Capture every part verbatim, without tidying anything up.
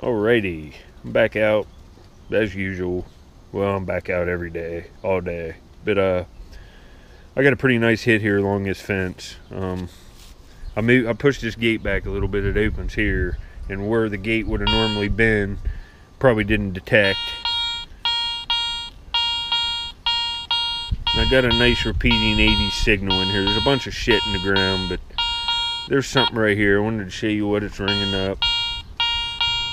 Alrighty, I'm back out as usual. Well, I'm back out every day, all day. But uh, I got a pretty nice hit here along this fence. Um, I moved, I pushed this gate back a little bit. It opens here, and where the gate would have normally been, probably didn't detect. And I got a nice repeating eighty signal in here. There's a bunch of shit in the ground, but there's something right here. I wanted to show you what it's ringing up.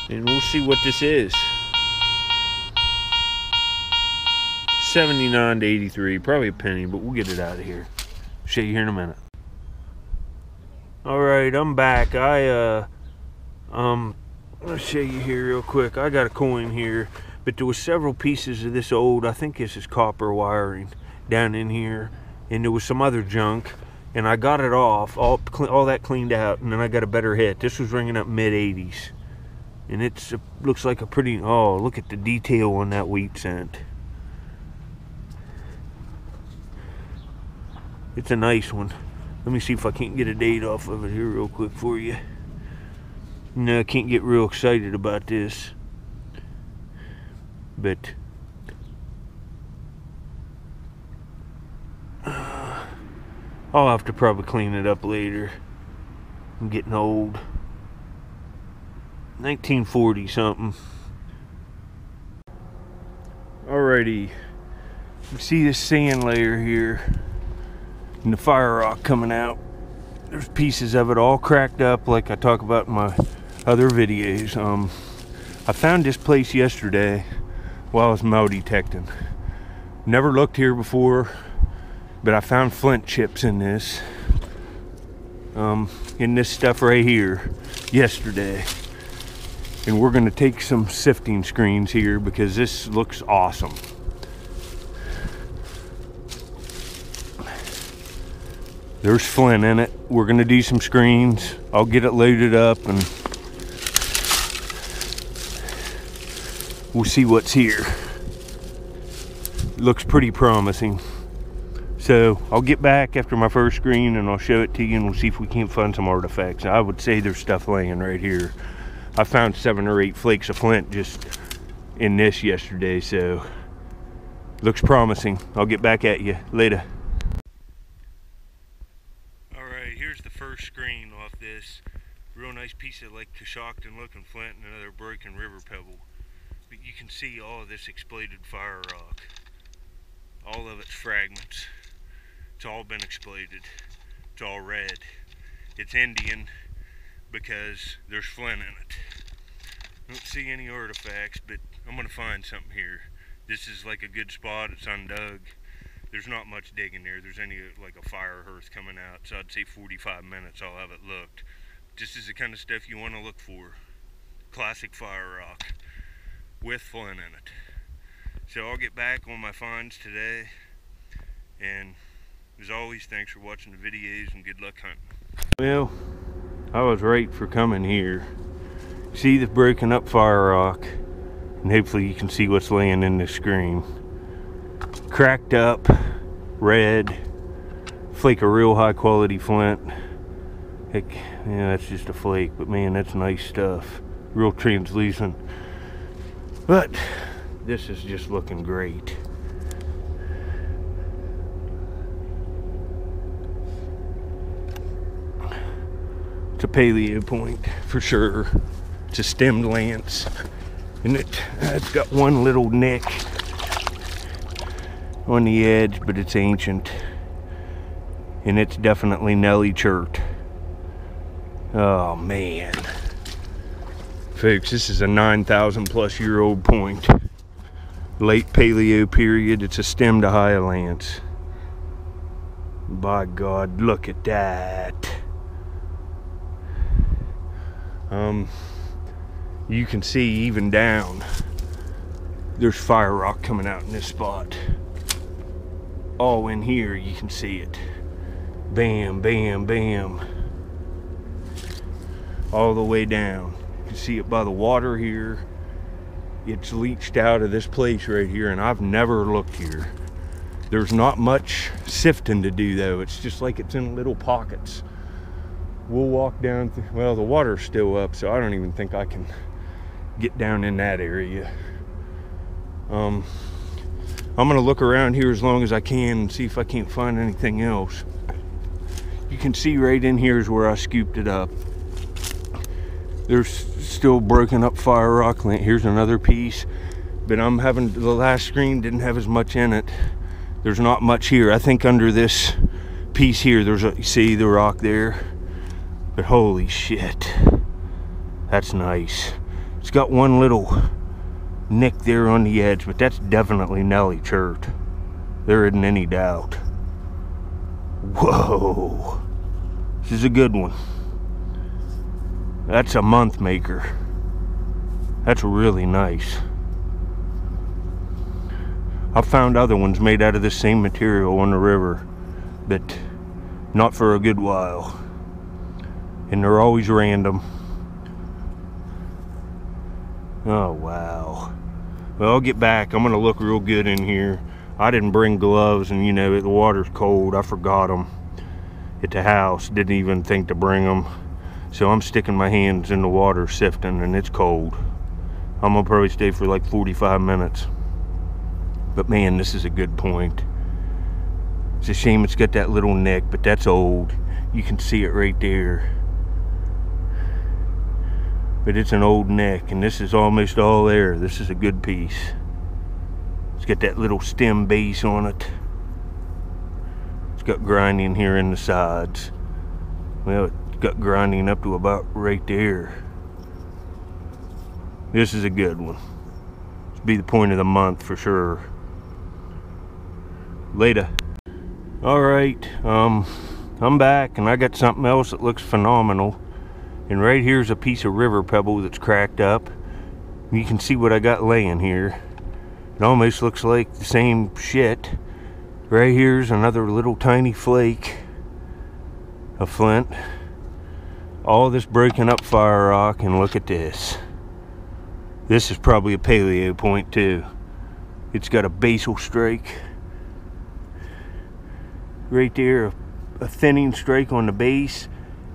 And we'll see what this is. seventy-nine to eighty-three, probably a penny, but we'll get it out of here. Show you here in a minute. Alright, I'm back. I, uh, um, I'll show you here real quick. I got a coin here, but there was several pieces of this old, I think this is copper wiring, down in here. And there was some other junk. And I got it off, all, all that cleaned out, and then I got a better hit. This was ringing up mid eighties. And it's a, looks like a pretty, oh, look at the detail on that wheat scent. It's a nice one. Let me see if I can't get a date off of it here real quick for you. No, I can't get real excited about this. But uh, I'll have to probably clean it up later. I'm getting old. nineteen forty something. Alrighty. You see this sand layer here and the fire rock coming out. There's pieces of it all cracked up like I talk about in my other videos. Um, I found this place yesterday while I was mow detecting. Never looked here before, but I found flint chips in this. Um, in this stuff right here yesterday. And we're gonna take some sifting screens here because this looks awesome. There's flint in it. We're gonna do some screens. I'll get it loaded up and we'll see what's here. Looks pretty promising. So I'll get back after my first screen and I'll show it to you and we'll see if we can't find some artifacts. I would say there's stuff laying right here. I found seven or eight flakes of flint just in this yesterday, so looks promising. I'll get back at you later. Alright, here's the first screen off this. Real nice piece of like Coshocton looking flint and another broken river pebble. But you can see all of this exploded fire rock. All of its fragments. It's all been exploded. It's all red. It's Indian. Because there's flint in it. I don't see any artifacts, but I'm gonna find something here. This is like a good spot, it's undug. There's not much digging there. There's any like a fire hearth coming out, so I'd say forty-five minutes I'll have it looked. This is the kind of stuff you wanna look for. Classic fire rock with flint in it. So I'll get back on my finds today. And as always, thanks for watching the videos and good luck hunting. Well, I was right for coming here. See the broken up fire rock, and hopefully you can see what's laying in this screen. Cracked up, red, flake of real high quality flint. Heck, yeah, that's just a flake, but man, that's nice stuff. Real translucent. But this is just looking great. It's a paleo point for sure. It's a stemmed lance, and it, it's got one little nick on the edge, but it's ancient, and it's definitely Nellie chert. Oh man, folks, this is a nine thousand plus year old point, late paleo period. It's a stem to high lance. By God, look at that. Um, you can see even down there's fire rock coming out in this spot. All in here, you can see it. Bam, bam, bam, all the way down. You can see it by the water here. It's leached out of this place right here, and I've never looked here. There's not much sifting to do though. It's just like it's in little pockets. We'll walk down, well, the water's still up, so I don't even think I can get down in that area. Um, I'm gonna look around here as long as I can and see if I can't find anything else. You can see right in here is where I scooped it up. There's still broken up fire rock lint. Here's another piece, but I'm having, the last screen didn't have as much in it. There's not much here. I think under this piece here, there's a, you see the rock there? But holy shit, that's nice. It's got one little nick there on the edge, but that's definitely Nellie chert. There isn't any doubt. Whoa, this is a good one. That's a month maker. That's really nice. I've found other ones made out of this same material on the river, but not for a good while. And they're always random. Oh, wow. Well, I'll get back. I'm gonna look real good in here. I didn't bring gloves, and you know, the water's cold. I forgot them at the house. Didn't even think to bring them. So I'm sticking my hands in the water sifting, and it's cold. I'm gonna probably stay for like forty-five minutes. But man, this is a good point. It's a shame it's got that little neck, but that's old. You can see it right there. But it's an old neck, and this is almost all there. This is a good piece. It's got that little stem base on it. It's got grinding here in the sides. Well, it's got grinding up to about right there. This is a good one. This would be the point of the month for sure. Later. All right, um, I'm back, and I got something else that looks phenomenal. And right here's a piece of river pebble that's cracked up. You can see what I got laying here. It almost looks like the same shit. Right here's another little tiny flake of flint. All this breaking up fire rock, and look at this. This is probably a paleo point too. It's got a basal strike. Right there, a thinning strike on the base,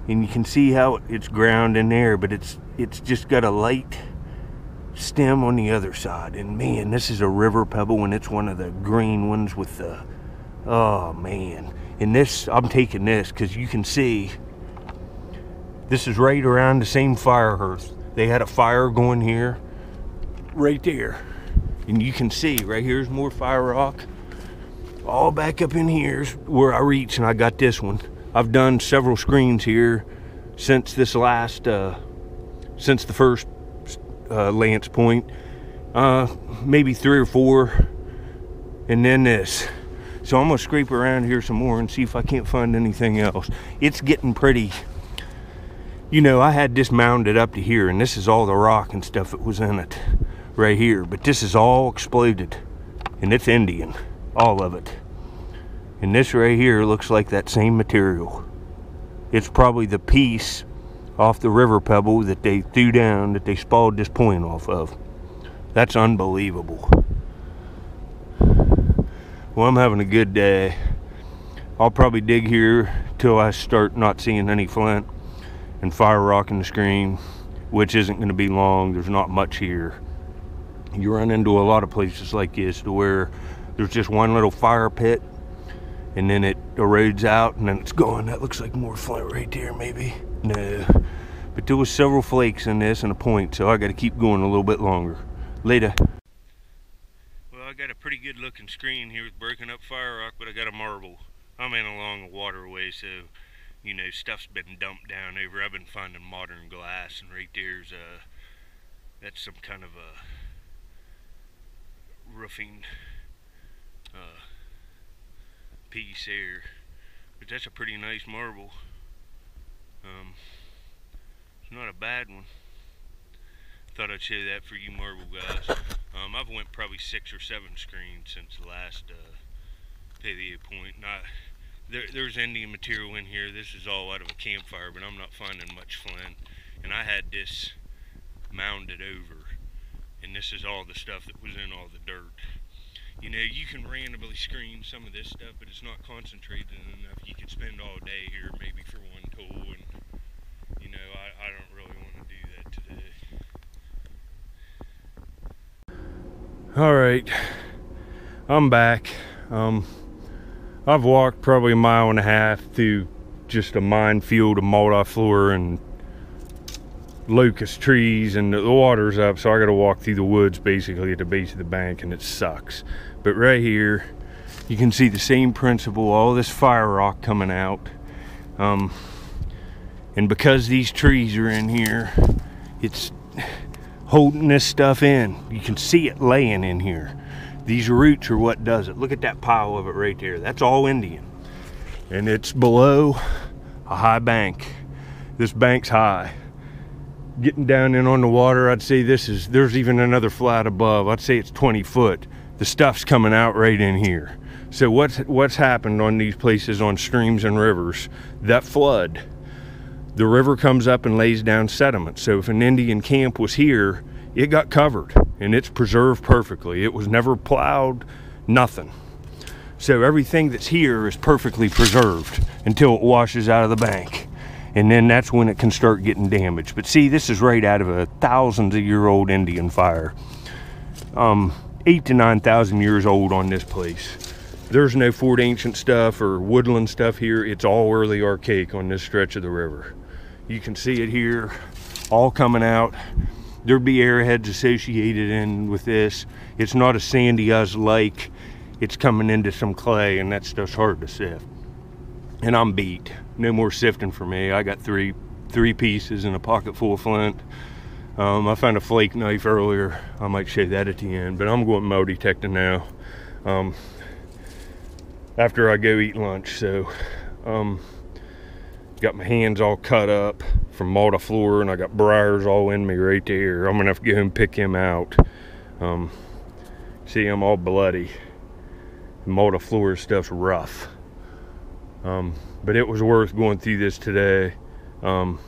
and you can see how it's ground in there, but it's it's just got a light stem on the other side. And man, this is a river pebble, and it's one of the green ones with the, oh man. And this, I'm taking this, because you can see this is right around the same fire hearth. They had a fire going here, right there, and you can see right here's more fire rock. All back up in here's where I reached, and I got this one. I've done several screens here since this last, uh, since the first uh, Lance Point, uh, maybe three or four, and then this. So I'm gonna scrape around here some more and see if I can't find anything else. It's getting pretty, you know, I had this mounded up to here, and this is all the rock and stuff that was in it right here, but this is all exploded, and it's Indian, all of it. And this right here looks like that same material. It's probably the piece off the river pebble that they threw down, that they spalled this point off of. That's unbelievable. Well, I'm having a good day. I'll probably dig here till I start not seeing any flint and fire rock in the screen, which isn't going to be long. There's not much here. You run into a lot of places like this to where there's just one little fire pit, and then it erodes out, and then it's gone. That looks like more flint right there, maybe. No, but there was several flakes in this and a point, so I got to keep going a little bit longer. Later. Well, I got a pretty good looking screen here with broken up fire rock, but I got a marble. I'm in along a waterway, so you know, stuff's been dumped down over. I've been finding modern glass, and right there's uh that's some kind of a roofing uh piece here, but that's a pretty nice marble. Um, it's not a bad one. Thought I'd show that for you marble guys. Um, I've went probably six or seven screens since the last uh, paleo point. Not there, there's Indian material in here. This is all out of a campfire, but I'm not finding much flint. And I had this mounded over, and this is all the stuff that was in all the dirt. You know, you can randomly screen some of this stuff, but it's not concentrated enough. You could spend all day here maybe for one tool, and, you know, I, I don't really want to do that today. All right, I'm back. Um, I've walked probably a mile and a half through just a minefield of multiflora and locust trees, and the water's up, so I gotta walk through the woods basically at the base of the bank, and it sucks. But right here, you can see the same principle, all this fire rock coming out. Um, and because these trees are in here, it's holding this stuff in. You can see it laying in here. These roots are what does it. Look at that pile of it right there. That's all Indian. And it's below a high bank. This bank's high. Getting down in on the water, I'd say this is, there's even another flat above. I'd say it's twenty foot. The stuff's coming out right in here. So what's, what's happened on these places on streams and rivers? That flood. The river comes up and lays down sediment. So if an Indian camp was here, it got covered and it's preserved perfectly. It was never plowed, nothing. So everything that's here is perfectly preserved until it washes out of the bank. And then that's when it can start getting damaged. But see, this is right out of a thousands of year old Indian fire. Um, eight to nine thousand years old on this place. There's no Fort Ancient stuff or woodland stuff here. It's all early archaic on this stretch of the river. You can see it here, all coming out. There'd be arrowheads associated in with this. It's not a sandy us lake. It's coming into some clay, and that stuff's hard to sift. And I'm beat. No more sifting for me. I got three three pieces and a pocket full of flint. Um, I found a flake knife earlier. I might show that at the end, but I'm going metal detecting now. Um, after I go eat lunch, so um, got my hands all cut up from multiflora, and I got briars all in me right there. I'm gonna have to go and pick him out. Um, see, I'm all bloody. The multiflora stuff's rough. Um, but it was worth going through this today. Um,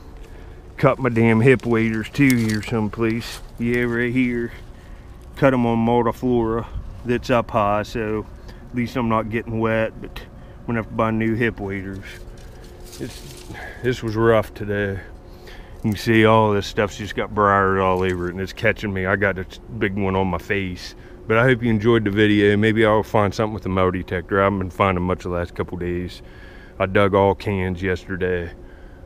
cut my damn hip waders too here someplace. Yeah, right here. Cut them on multiflora that's up high, so at least I'm not getting wet, but I'm gonna have to buy new hip waders. It's, this was rough today. You can see all this stuff's just got briars all over it and it's catching me. I got a big one on my face. But I hope you enjoyed the video. Maybe I'll find something with the metal detector. I haven't been finding much the last couple days. I dug all cans yesterday.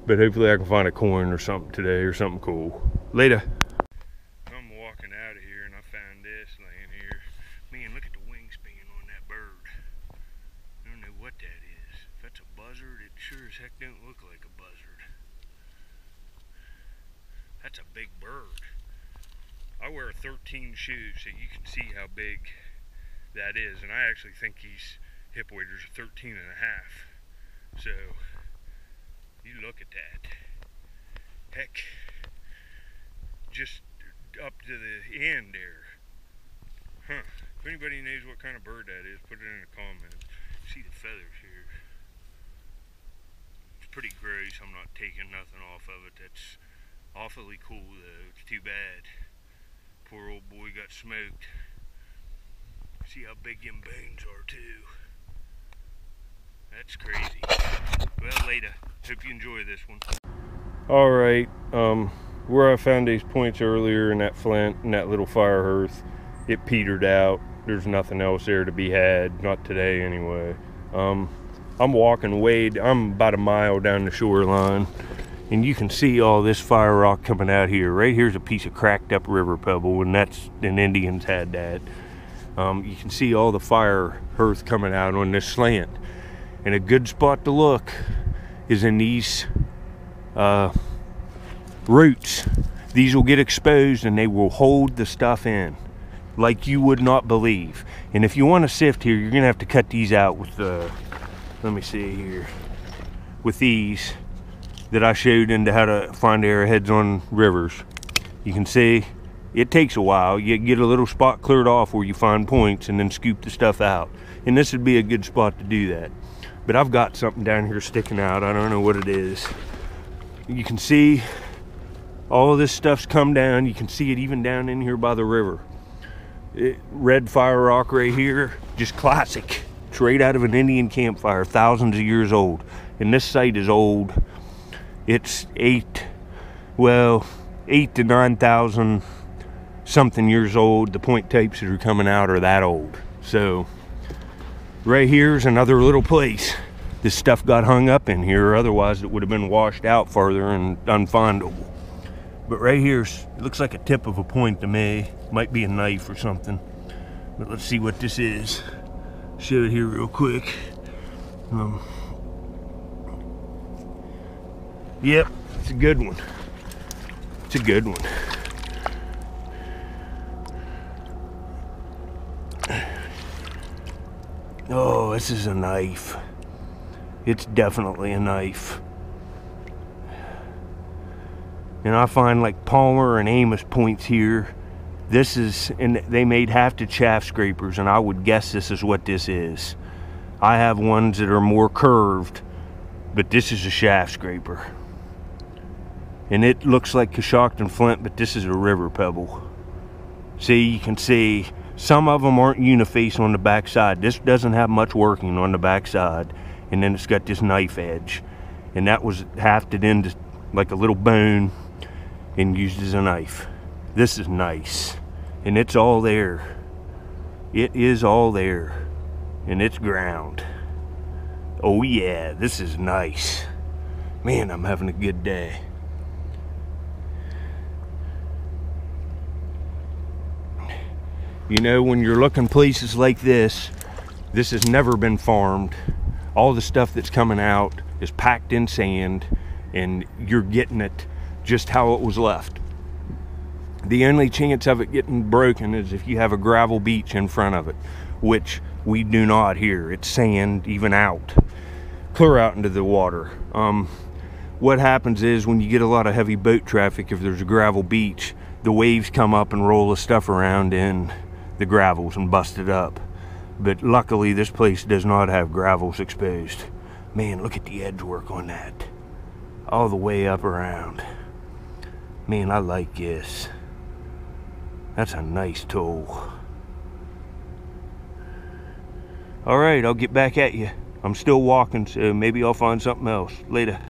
But hopefully I can find a coin or something today or something cool. Later. I'm walking out of here and I found this laying here. Man, look at the wingspan on that bird. I don't know what that is. If that's a buzzard, it sure as heck don't look like a buzzard. That's a big bird. I wear thirteen shoes, so you can see how big that is. And I actually think these hip waders are thirteen and a half. So, you look at that. Heck, just up to the end there. Huh, if anybody knows what kind of bird that is, put it in the comments. See the feathers here. It's pretty gross, I'm not taking nothing off of it. That's awfully cool though, it's too bad. Poor old boy got smoked. See how big them bones are too. That's crazy. Well, later. Hope you enjoy this one. All right, um, where I found these points earlier in that flint and that little fire hearth, it petered out. There's nothing else there to be had, not today anyway. Um, I'm walking way, I'm about a mile down the shoreline. And you can see all this fire rock coming out here. Right here's a piece of cracked up river pebble, and that's, and Indians had that. Um, you can see all the fire hearth coming out on this slant. And a good spot to look is in these uh, roots. These will get exposed and they will hold the stuff in like you would not believe. And if you want to sift here, you're gonna have to cut these out with the, let me see here, with these that I showed into how to find arrowheads on rivers. You can see it takes a while. You get a little spot cleared off where you find points and then scoop the stuff out. And this would be a good spot to do that. But I've got something down here sticking out. I don't know what it is. You can see all of this stuff's come down. You can see it even down in here by the river. It, red fire rock right here, just classic. It's right out of an Indian campfire, thousands of years old. And this site is old. It's eight, well, eight to nine thousand something years old. The point tapes that are coming out are that old. So right here's another little place. This stuff got hung up in here, otherwise it would have been washed out further and unfindable. But right here, it looks like a tip of a point to me. Might be a knife or something. But let's see what this is. Show it here real quick. Um, yep, it's a good one. It's a good one. Oh, this is a knife. It's definitely a knife. And I find like Palmer and Amos points here. This is, and they made half to chaff scrapers, and I would guess this is what this is. I have ones that are more curved, but this is a shaft scraper. And it looks like Coshocton flint, but this is a river pebble. See, you can see some of them aren't uniface on the backside. This doesn't have much working on the backside, and then it's got this knife edge. And that was hafted into like a little bone and used as a knife. This is nice, and it's all there. It is all there, and it's ground. Oh yeah, this is nice. Man, I'm having a good day. You know, when you're looking places like this, this has never been farmed. All the stuff that's coming out is packed in sand, and you're getting it just how it was left. The only chance of it getting broken is if you have a gravel beach in front of it, which we do not here. It's sand even out, clear out into the water. Um, what happens is when you get a lot of heavy boat traffic, if there's a gravel beach, the waves come up and roll the stuff around in the gravels and bust it up. But luckily this place does not have gravels exposed. Man, look at the edge work on that. All the way up around. Man, I like this. That's a nice tool. All right, I'll get back at you. I'm still walking, so maybe I'll find something else. Later.